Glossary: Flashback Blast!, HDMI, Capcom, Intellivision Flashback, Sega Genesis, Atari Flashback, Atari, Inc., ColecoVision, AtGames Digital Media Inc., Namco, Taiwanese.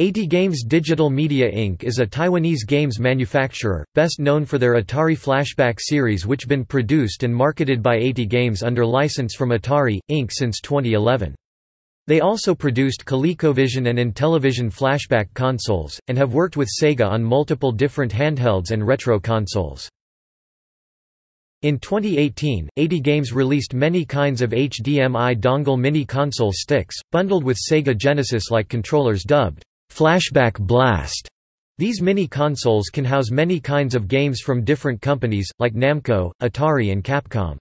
AtGames Digital Media Inc. is a Taiwanese games manufacturer, best known for their Atari Flashback series, which been produced and marketed by AtGames under license from Atari, Inc. since 2011. They also produced ColecoVision and Intellivision Flashback consoles, and have worked with Sega on multiple different handhelds and retro consoles. In 2018, AtGames released many kinds of HDMI dongle mini-console sticks, bundled with Sega Genesis-like controllers dubbed Flashback Blast. These mini consoles can house many kinds of games from different companies, like Namco, Atari and Capcom.